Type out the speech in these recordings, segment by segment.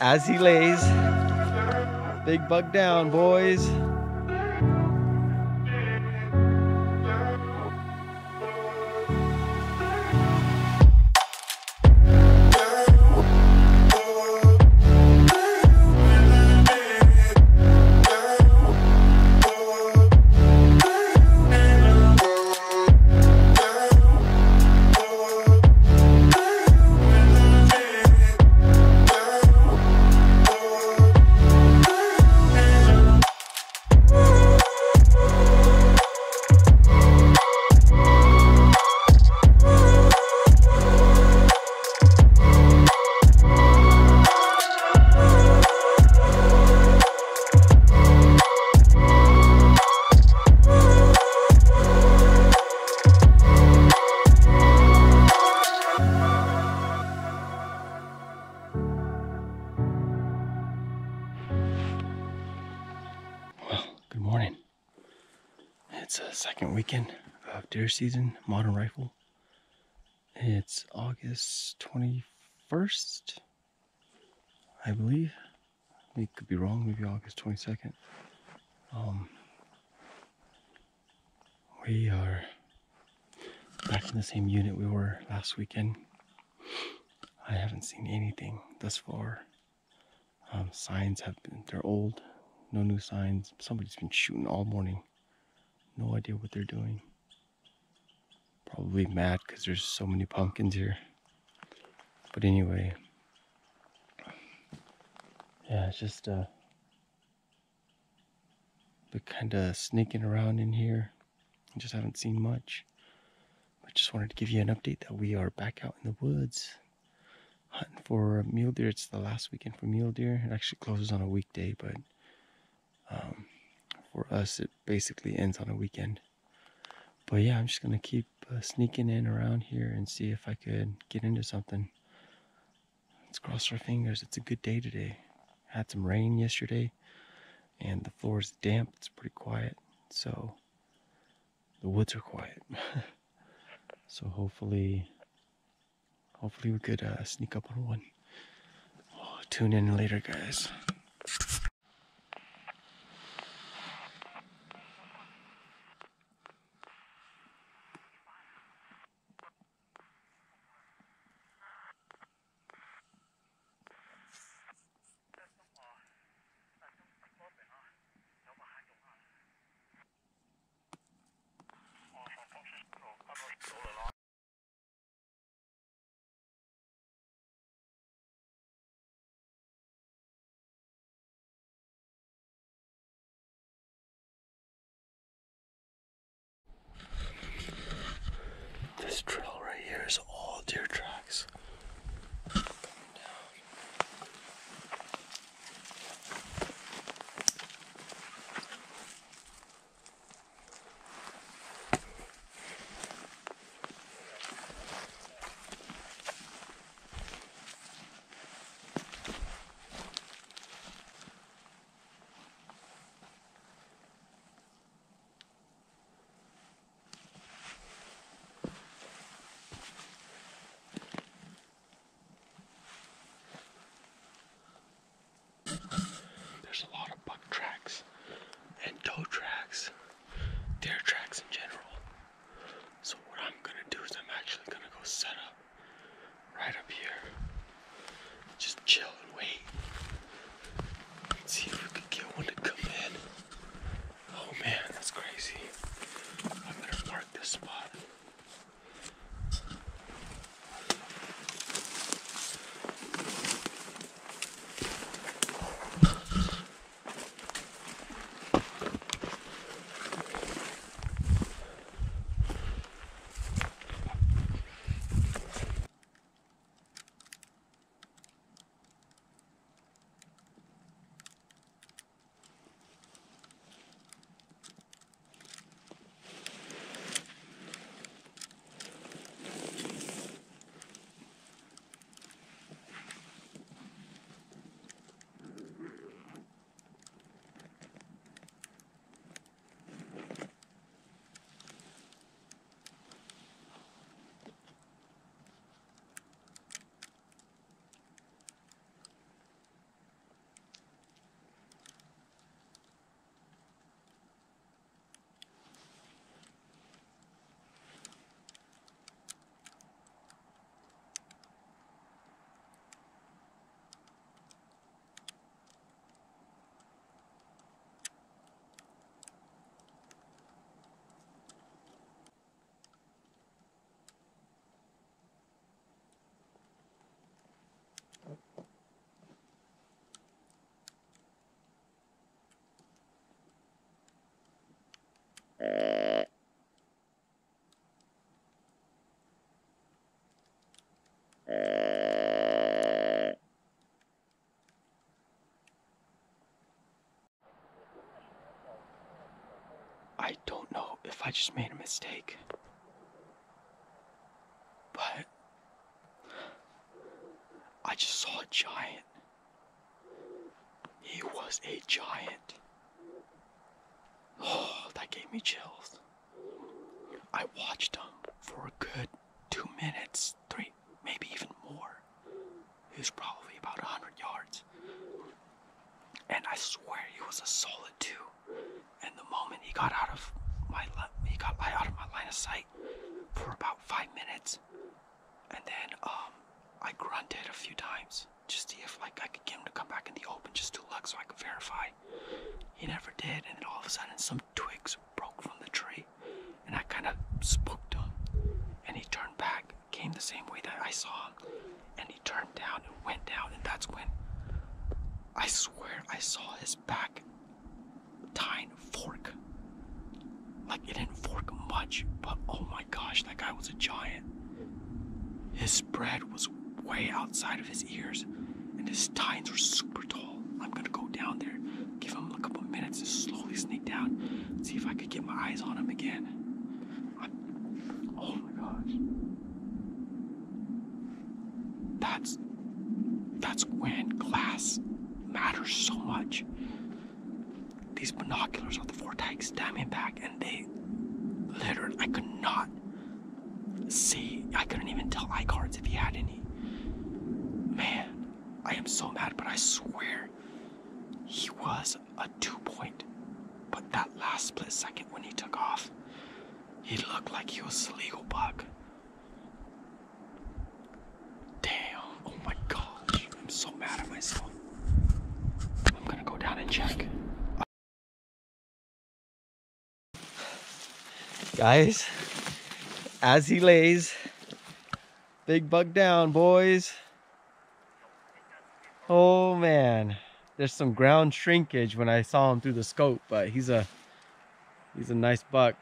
as he lays. Big bug down, boys. It's the second weekend of deer season, modern rifle. It's August 21st, I believe. We could be wrong, maybe August 22nd. We are back in the same unit we were last weekend. I haven't seen anything thus far. Signs have been, they're old, no new signs. Somebody's been shooting all morning. No idea what they're doing. Probably mad because there's so many pumpkins here. But anyway, yeah, it's just they're kind of sneaking around in here. I just haven't seen much. I just wanted to give you an update that we are back out in the woods hunting for mule deer. It's the last weekend for mule deer. It actually closes on a weekday, but for us, it basically ends on a weekend. But yeah, I'm just gonna keep sneaking in around here and see if I could get into something. Let's cross our fingers. It's a good day today. Had some rain yesterday and the floor is damp. It's pretty quiet, so the woods are quiet. So hopefully we could sneak up on one. Oh, tune in later, guys. I just made a mistake. But I just saw a giant. He was a giant. Oh, that gave me chills. I watched him for a good 2 minutes, three, maybe even more. He was probably about 100 yards. And I swear he was a solid two. And the moment he got out of my line of sight for about 5 minutes, and then I grunted a few times just to see if I could get him to come back in the open just to look so I could verify. He never did, and then all of a sudden some twigs broke from the tree, and I kind of spooked him, and he turned back, came the same way that I saw him, and he turned down and went down, and that's when I swear I saw his back tine fork. Like, it didn't fork much, but oh my gosh, that guy was a giant. His spread was way outside of his ears, and his tines were super tall. I'm gonna go down there, give him a couple minutes to slowly sneak down, see if I could get my eyes on him again. Oh my gosh. That's when glass matters so much. These binoculars are the Vortex Diamondback, and they literally, I could not see. I couldn't even tell eye cards if he had any. Man, I am so mad, but I swear he was a 2 point. But that last split second when he took off, he looked like he was a legal buck. Damn, oh my gosh, I'm so mad at myself. I'm gonna go down and check. Guys, as he lays, big bug down, boys. Oh man, there's some ground shrinkage when I saw him through the scope, but he's a nice buck.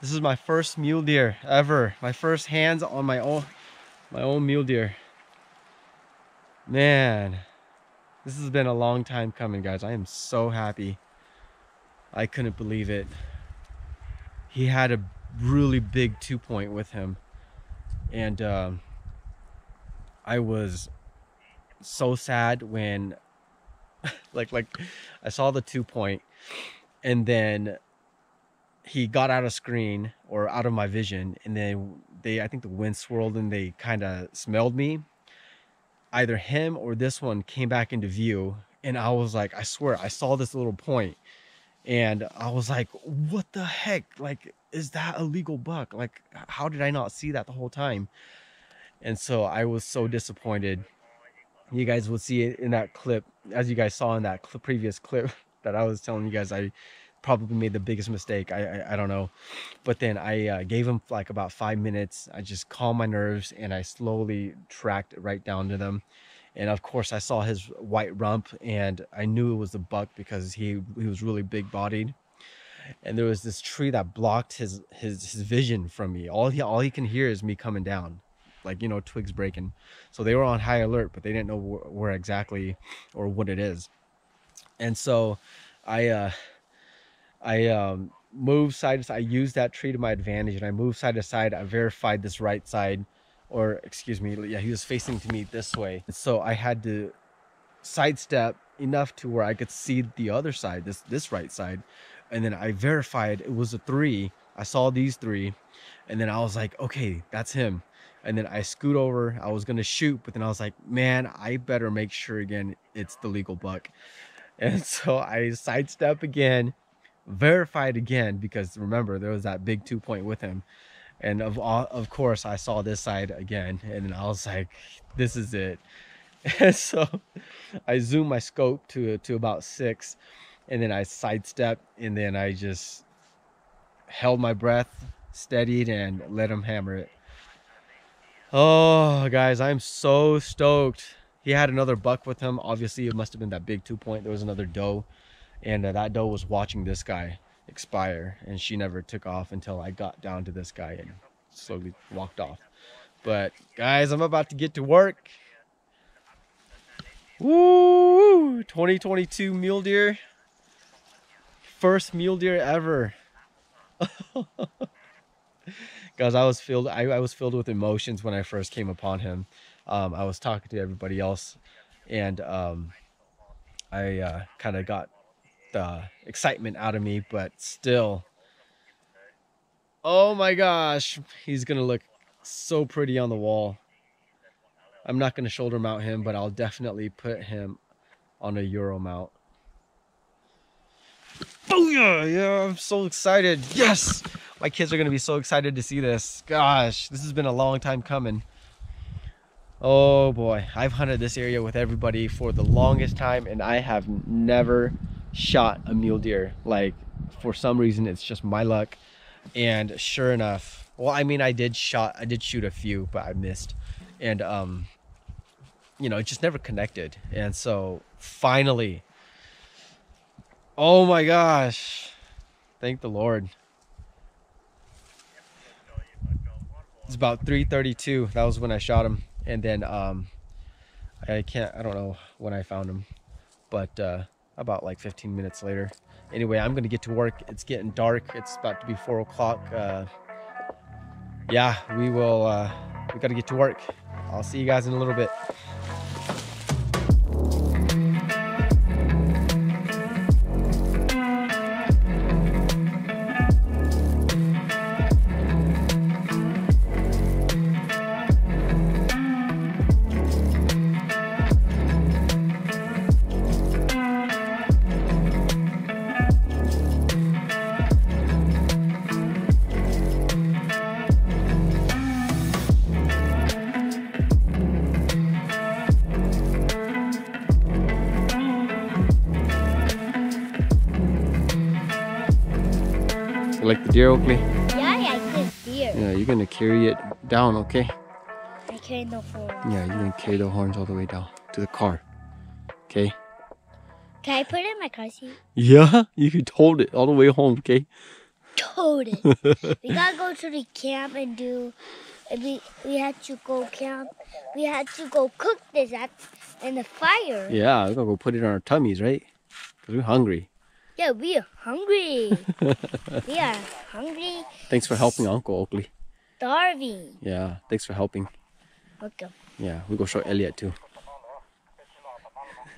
This is my first mule deer ever. My first hands on my own mule deer. Man, this has been a long time coming, guys. I am so happy. I couldn't believe it. He had a really big 2 point with him, and I was so sad when like I saw the 2 point, and then he got out of screen or out of my vision, and then I think the wind swirled and they kind of smelled me. Either him or this one came back into view, and I was like, I swear I saw this little point. And I was like, what the heck? Like, is that a legal buck? Like, how did I not see that the whole time? And so I was so disappointed. You guys will see it in that clip, as you guys saw in that previous clip that I was telling you guys, I probably made the biggest mistake. I don't know. But then I gave him like about 5 minutes. I just calmed my nerves, and I slowly tracked right down to them. And of course I saw his white rump, and I knew it was a buck because he was really big bodied. And there was this tree that blocked his vision from me. All he can hear is me coming down, like, you know, twigs breaking. So they were on high alert, but they didn't know where exactly or what it is. And so I moved side to side. I used that tree to my advantage, and I moved side to side. I verified this right side. Or excuse me, yeah, he was facing to me this way. So I had to sidestep enough to where I could see the other side, this right side. And then I verified it was a three. I saw these three, and then I was like, okay, that's him. And then I scoot over, I was gonna shoot, but then I was like, man, I better make sure again, it's the legal buck. And so I sidestep again, verified again, because remember, there was that big 2 point with him. And of course, I saw this side again, and I was like, this is it. And so I zoomed my scope to about 6, and then I sidestepped, and then I just held my breath, steadied, and let him hammer it. Oh, guys, I'm so stoked. He had another buck with him. Obviously, it must have been that big 2 point. There was another doe, and that doe was watching this guy expire, and she never took off until I got down to this guy and slowly walked off. But guys, I'm about to get to work. Woo! 2022 mule deer, first mule deer ever. Guys, I was filled with emotions when I first came upon him. I was talking to everybody else, and I kind of got the excitement out of me, but still, oh my gosh, he's gonna look so pretty on the wall. I'm not gonna shoulder mount him, but I'll definitely put him on a Euro mount. Booyah! Yeah, I'm so excited. Yes! My kids are gonna be so excited to see this. Gosh, this has been a long time coming. Oh boy, I've hunted this area with everybody for the longest time, and I have never shot a mule deer. Like, for some reason, it's just my luck. And sure enough, well, I mean, I did shoot a few, but I missed. And you know, it just never connected. And so finally, oh my gosh, thank the Lord. It's about 3:32. That was when I shot him, and then I don't know when I found him, but about like 15 minutes later. Anyway, I'm gonna get to work. It's getting dark. It's about to be 4 o'clock. Yeah, we gotta get to work. I'll see you guys in a little bit. You like the deer, Oakley? Yeah, I like the deer. Yeah, you're gonna carry it down, okay? I carry the horns. Yeah, you're gonna carry the horns all the way down to the car, okay? Can I put it in my car seat? Yeah, you could hold it all the way home, okay? Hold it. We gotta go to the camp and do. We had to go camp. We had to go cook this in the fire. Yeah, we're gonna go put it on our tummies, right? Cause we're hungry. Yeah, we are hungry. We are hungry. Thanks for helping Uncle Oakley. Starving. Yeah, thanks for helping. Welcome. Yeah, we'll go show Elliot too.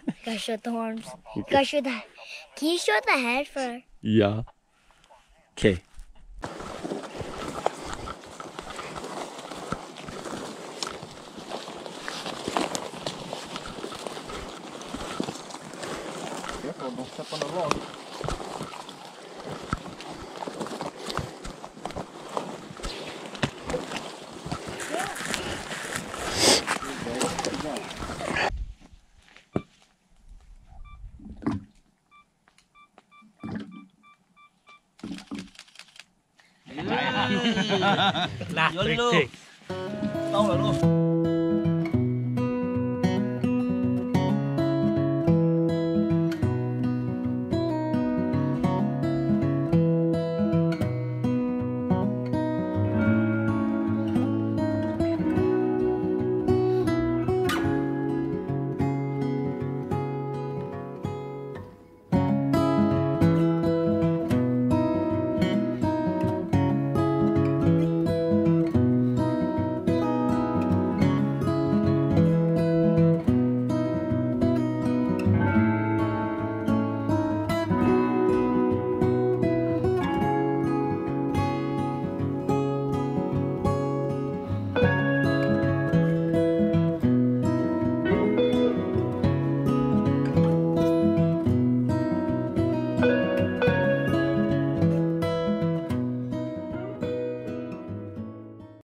You gotta show the horns. You gotta show the... Can you show the head first? Yeah. Okay. Careful, don't step on the log. Là, trick. Đâu là đúng không?